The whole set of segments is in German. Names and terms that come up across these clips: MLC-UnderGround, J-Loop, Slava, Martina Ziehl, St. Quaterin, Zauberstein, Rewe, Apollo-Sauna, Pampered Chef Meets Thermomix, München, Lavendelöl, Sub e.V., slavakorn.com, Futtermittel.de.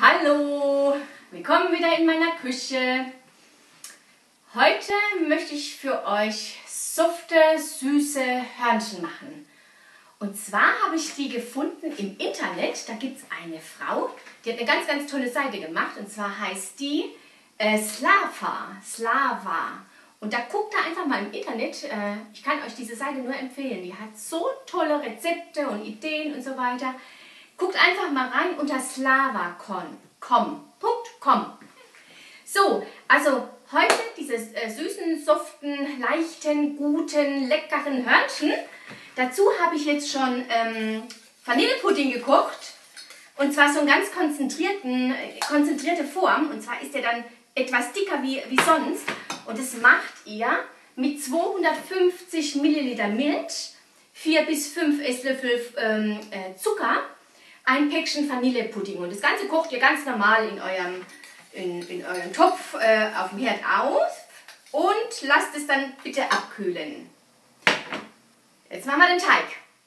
Hallo, willkommen wieder in meiner Küche. Heute möchte ich für euch softe, süße Hörnchen machen. Und zwar habe ich die gefunden im Internet. Da gibt es eine Frau, die hat eine ganz, ganz tolle Seite gemacht. Und zwar heißt die Slava. Und da guckt da einfach mal im Internet. Ich kann euch diese Seite nur empfehlen. Die hat so tolle Rezepte und Ideen und so weiter. Guckt einfach mal rein unter slavakorn.com. So, also heute diese süßen, soften, leichten, guten, leckeren Hörnchen. Dazu habe ich jetzt schon Vanillepudding gekocht. Und zwar so einen ganz konzentrierte Form. Und zwar ist der dann etwas dicker wie sonst. Und das macht ihr mit 250 Milliliter Milch, 4 bis 5 Esslöffel Zucker, ein Päckchen Vanillepudding, und das Ganze kocht ihr ganz normal in eurem Topf auf dem Herd aus und lasst es dann bitte abkühlen. Jetzt machen wir den Teig.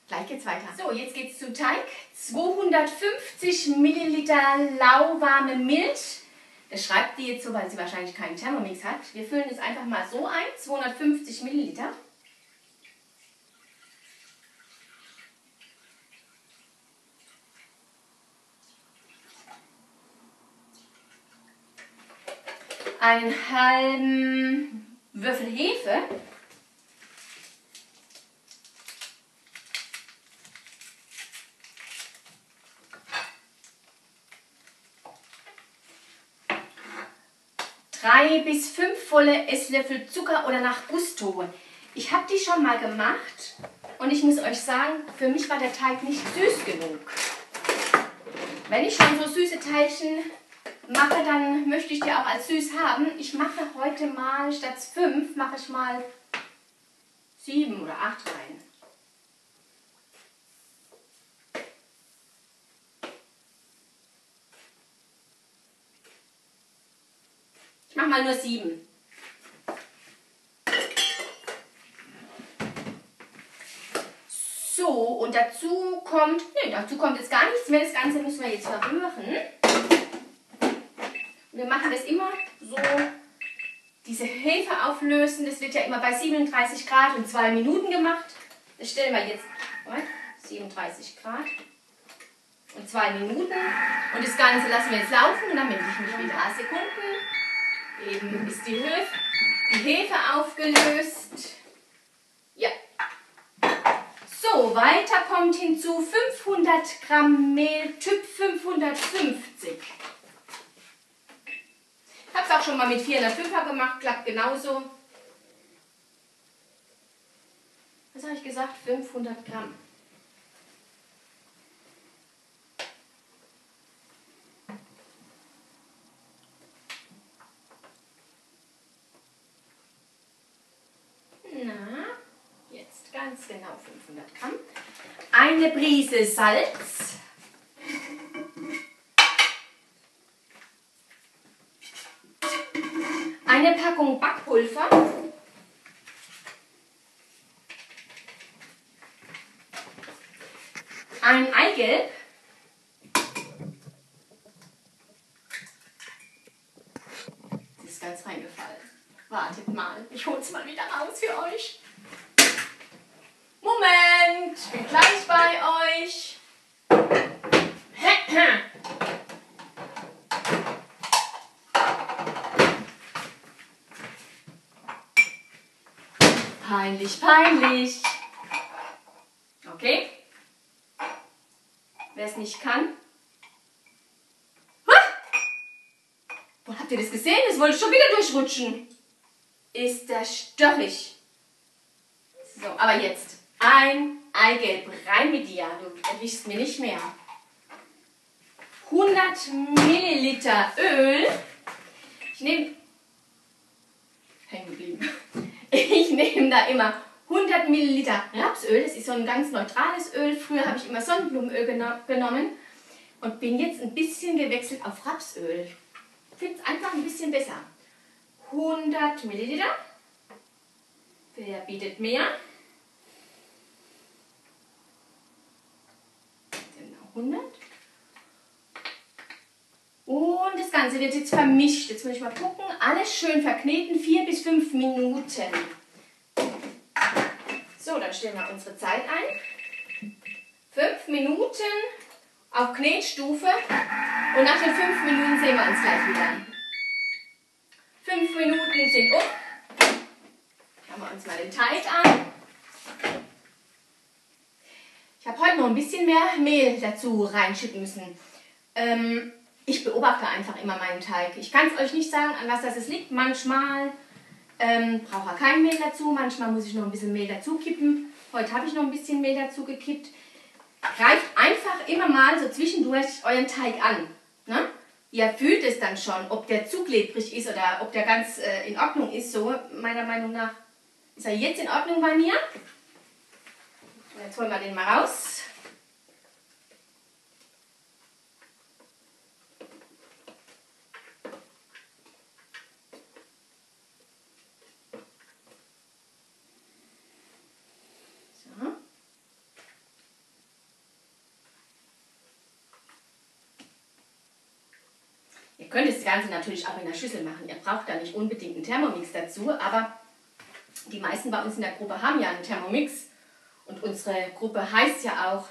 Gleich geht's weiter. So, jetzt geht's zum Teig. 250 Milliliter lauwarme Milch. Das schreibt die jetzt so, weil sie wahrscheinlich keinen Thermomix hat. Wir füllen es einfach mal so ein, 250 Milliliter. Einen halben Würfel Hefe, drei bis fünf volle Esslöffel Zucker oder nach Gusto. Ich habe die schon mal gemacht und ich muss euch sagen, für mich war der Teig nicht süß genug. Wenn ich schon so süße Teilchen mache, dann möchte ich die auch als süß haben. Ich mache heute mal statt 5, mache ich mal 7 oder 8 rein. Ich mache mal nur 7. So, und dazu kommt jetzt gar nichts mehr. Das Ganze müssen wir jetzt verrühren. Wir machen das immer so, diese Hefe auflösen. Das wird ja immer bei 37 Grad und 2 Minuten gemacht. Das stellen wir jetzt 37 Grad und 2 Minuten. Und das Ganze lassen wir jetzt laufen und dann melde ich mich wieder. 3 Sekunden. Eben ist die Hefe aufgelöst. Ja. So, weiter kommt hinzu 500 Gramm Mehl Typ 550. Ich habe es auch schon mal mit 405er gemacht, klappt genauso. Was habe ich gesagt? 500 Gramm. Na, jetzt ganz genau 500 Gramm. Eine Prise Salz. Eine Packung Backpulver, ein Eigelb, das ist ganz reingefallen, wartet mal, ich hol's mal wieder raus für euch, Moment, ich bin gleich bei euch. Peinlich. Okay. Wer es nicht kann. Wo habt ihr das gesehen? Das wollte schon wieder durchrutschen. Ist das störrig. So, aber jetzt. Ein Eigelb. Rein mit dir. Du erwischst mir nicht mehr. 100 Milliliter Öl. Ich nehme da immer 100 Milliliter Rapsöl, das ist so ein ganz neutrales Öl. Früher habe ich immer Sonnenblumenöl genommen und bin jetzt ein bisschen gewechselt auf Rapsöl. Ich finde es einfach ein bisschen besser. 100 Milliliter. Wer bietet mehr? Genau, 100. Und das Ganze wird jetzt vermischt. Jetzt muss ich mal gucken. Alles schön verkneten, 4 bis 5 Minuten. So, dann stellen wir unsere Zeit ein. 5 Minuten auf Knetstufe. Und nach den 5 Minuten sehen wir uns gleich wieder. 5 Minuten sind um. Schauen wir uns mal den Teig an. Ich habe heute noch ein bisschen mehr Mehl dazu reinschütten müssen. Ich beobachte einfach immer meinen Teig. Ich kann es euch nicht sagen, an was das liegt. Manchmal brauche ich kein Mehl dazu, manchmal muss ich noch ein bisschen Mehl dazu kippen. Heute habe ich noch ein bisschen Mehl dazu gekippt. Greift einfach immer mal so zwischendurch euren Teig an. Ne? Ihr fühlt es dann schon, ob der zu klebrig ist oder ob der ganz in Ordnung ist. So, meiner Meinung nach ist er jetzt in Ordnung bei mir. Und jetzt holen wir den mal raus. Ihr könnt das Ganze natürlich auch in der Schüssel machen. Ihr braucht da nicht unbedingt einen Thermomix dazu, aber die meisten bei uns in der Gruppe haben ja einen Thermomix. Und unsere Gruppe heißt ja auch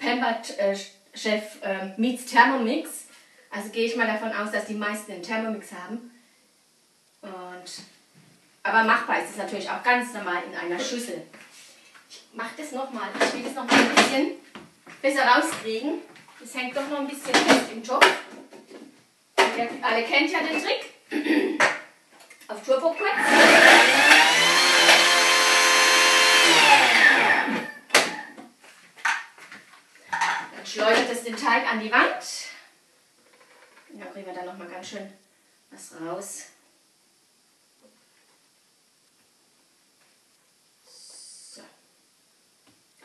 Pampered Chef Meets Thermomix. Also gehe ich mal davon aus, dass die meisten einen Thermomix haben. Aber machbar ist es natürlich auch ganz normal in einer Schüssel. Ich mache das nochmal. Ich will das nochmal ein bisschen besser rauskriegen. Das hängt doch noch ein bisschen fest im Topf. Ihr alle kennt ja den Trick. Auf Turbo kurz. Dann schleudert es den Teig an die Wand. Und da bringen wir dann nochmal ganz schön was raus. So.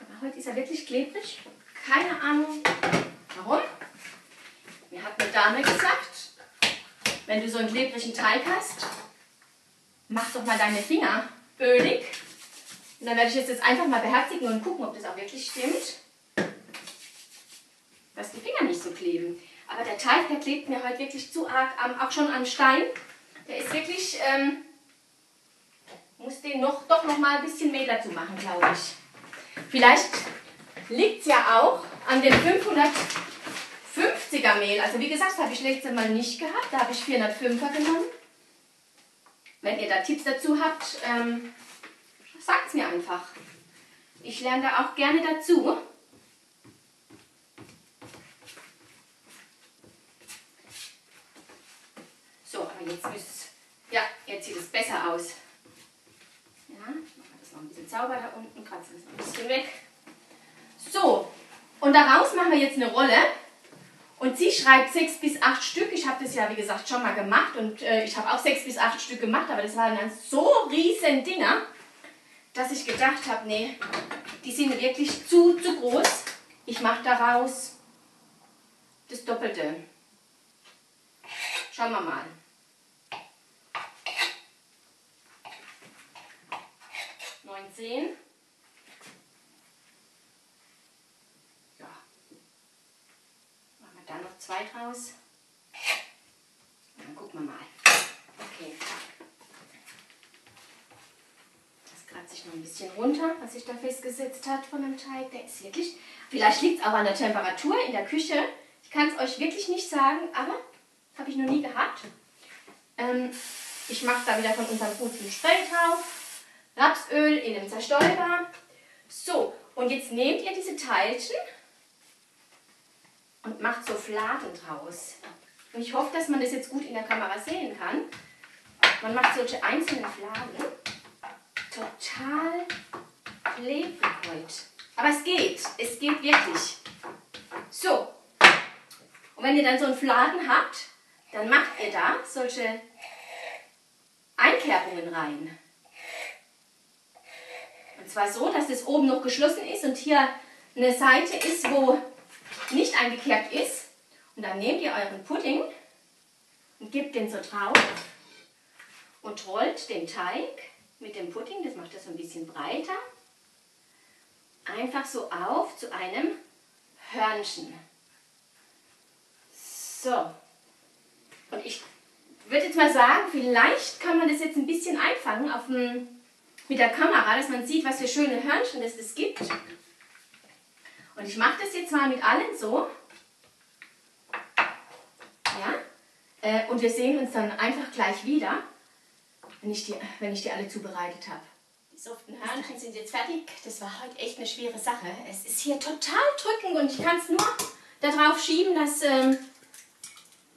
Aber heute ist er wirklich klebrig. Keine Ahnung warum. Mir hat eine Dame gesagt, wenn du so einen klebrigen Teig hast, mach doch mal deine Finger ölig. Und dann werde ich jetzt einfach mal beherzigen und gucken, ob das auch wirklich stimmt, dass die Finger nicht so kleben. Aber der Teig, der klebt mir heute wirklich zu arg, auch schon am Stein. Der ist wirklich, muss den doch noch mal ein bisschen Mehl dazu machen, glaube ich. Vielleicht liegt es ja auch an den 550er Mehl, also wie gesagt, habe ich letztes Mal nicht gehabt, da habe ich 405er genommen. Wenn ihr da Tipps dazu habt, sagt es mir einfach. Ich lerne da auch gerne dazu. So, aber jetzt sieht es besser aus. Ja, machen wir das noch ein bisschen sauber da unten, kratzen das noch ein bisschen weg. So, und daraus machen wir jetzt eine Rolle. Und sie schreibt 6 bis 8 Stück. Ich habe das ja, wie gesagt, schon mal gemacht. Und ich habe auch 6 bis 8 Stück gemacht. Aber das waren dann so riesen Dinger, dass ich gedacht habe, nee, die sind wirklich zu groß. Ich mache daraus das Doppelte. Schauen wir mal. Noch 2 draus. Dann gucken wir mal. Okay. Das kratze ich noch ein bisschen runter, was sich da festgesetzt hat von dem Teig. Der ist wirklich. Vielleicht liegt es auch an der Temperatur in der Küche. Ich kann es euch wirklich nicht sagen, aber habe ich noch nie gehabt. Ich mache da wieder von unserem guten Spray drauf. Rapsöl in dem Zerstäuber. So, und jetzt nehmt ihr diese Teilchen und macht so Fladen draus. Und ich hoffe, dass man das jetzt gut in der Kamera sehen kann. Man macht solche einzelnen Fladen. Total klebrig heute. Aber es geht wirklich. So, und wenn ihr dann so einen Fladen habt, dann macht ihr da solche Einkerbungen rein. Und zwar so, dass das oben noch geschlossen ist und hier eine Seite ist, wo nicht eingekerbt ist, und dann nehmt ihr euren Pudding und gebt den so drauf und rollt den Teig mit dem Pudding, das macht das so ein bisschen breiter, einfach so auf zu einem Hörnchen. So, Und ich würde jetzt mal sagen, vielleicht kann man das jetzt ein bisschen einfangen auf dem, mit der Kamera, dass man sieht, was für schöne Hörnchen es gibt. Und ich mache das jetzt mal mit allen so. Ja? Und wir sehen uns dann einfach gleich wieder, wenn ich die alle zubereitet habe. Die soften Hörnchen sind jetzt fertig. Das war heute echt eine schwere Sache. Es ist hier total drückend und ich kann es nur darauf schieben, dass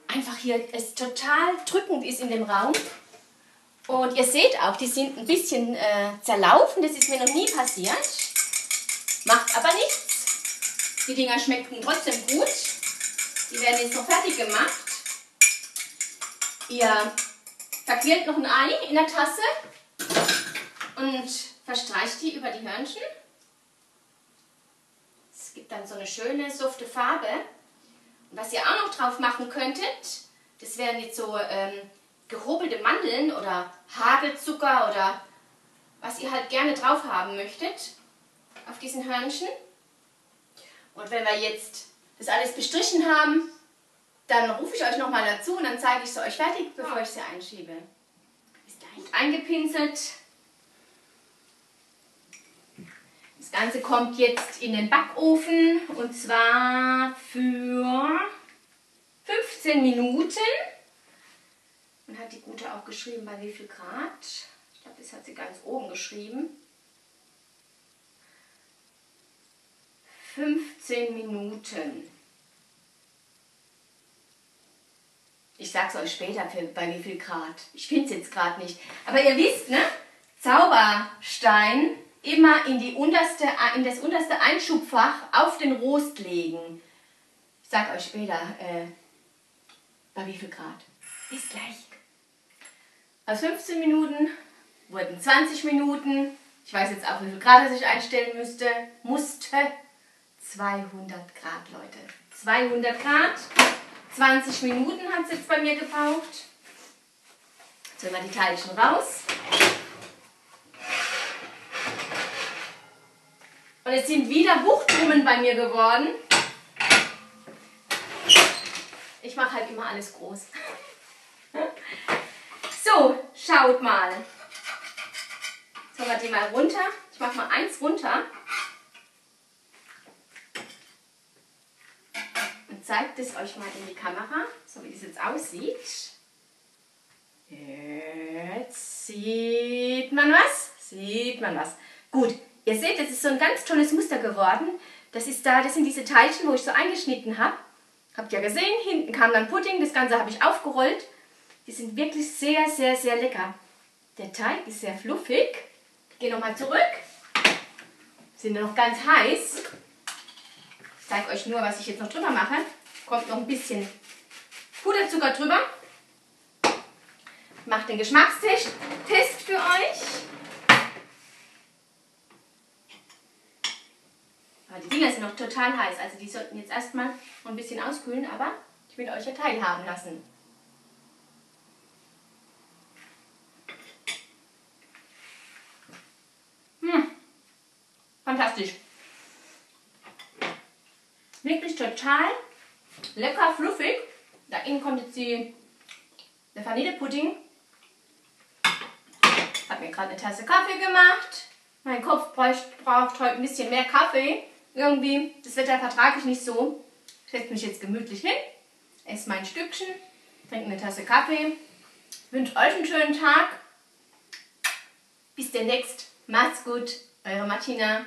einfach hier es total drückend ist in dem Raum. Und ihr seht auch, die sind ein bisschen zerlaufen. Das ist mir noch nie passiert. Macht aber nichts. Die Dinger schmecken trotzdem gut. Die werden jetzt noch fertig gemacht. Ihr verquirlt noch ein Ei in der Tasse und verstreicht die über die Hörnchen. Es gibt dann so eine schöne, softe Farbe. Und was ihr auch noch drauf machen könntet, das wären jetzt so gehobelte Mandeln oder Hagelzucker oder was ihr halt gerne drauf haben möchtet auf diesen Hörnchen. Und wenn wir jetzt das alles bestrichen haben, dann rufe ich euch nochmal dazu und dann zeige ich sie euch fertig, bevor ich sie einschiebe. Gut eingepinselt. Das Ganze kommt jetzt in den Backofen und zwar für 15 Minuten. Und hat die Gute auch geschrieben, bei wie viel Grad. Ich glaube, das hat sie ganz oben geschrieben. 15 Minuten. Ich sag's euch später, bei wie viel Grad. Ich finde es jetzt gerade nicht. Aber ihr wisst, ne? Zauberstein immer in das unterste Einschubfach auf den Rost legen. Ich sag euch später, bei wie viel Grad. Bis gleich. Aus 15 Minuten wurden 20 Minuten. Ich weiß jetzt auch, wie viel Grad ich einstellen musste. 200 Grad, Leute. 200 Grad. 20 Minuten hat es jetzt bei mir gebraucht. Jetzt holen wir die Teilchen raus. Und es sind wieder Wuchtblumen bei mir geworden. Ich mache halt immer alles groß. So, schaut mal. Jetzt haben wir die mal runter. Ich mache mal eins runter. Zeigt es euch mal in die Kamera, so wie das jetzt aussieht. Jetzt sieht man was? Sieht man was? Gut, ihr seht, das ist so ein ganz tolles Muster geworden. Das sind diese Teilchen, wo ich so eingeschnitten habe. Habt ihr ja gesehen, hinten kam dann Pudding, das Ganze habe ich aufgerollt. Die sind wirklich sehr, sehr, sehr lecker. Der Teig ist sehr fluffig. Ich gehe nochmal zurück. Sind noch ganz heiß. Ich zeige euch nur, was ich jetzt noch drüber mache. Kommt noch ein bisschen Puderzucker drüber. Ich mache den Geschmackstest für euch. Aber die Dinger sind noch total heiß. Also die sollten jetzt erstmal noch ein bisschen auskühlen. Aber ich will euch ja teilhaben lassen. Fantastisch. Wirklich total lecker, fluffig. Da innen kommt jetzt der Vanillepudding. Ich habe mir gerade eine Tasse Kaffee gemacht. Mein Kopf braucht heute ein bisschen mehr Kaffee. Irgendwie, das Wetter vertrage ich nicht so. Ich setze mich jetzt gemütlich hin, esse mein Stückchen, trinke eine Tasse Kaffee. Ich wünsche euch einen schönen Tag. Bis demnächst. Macht's gut. Eure Martina.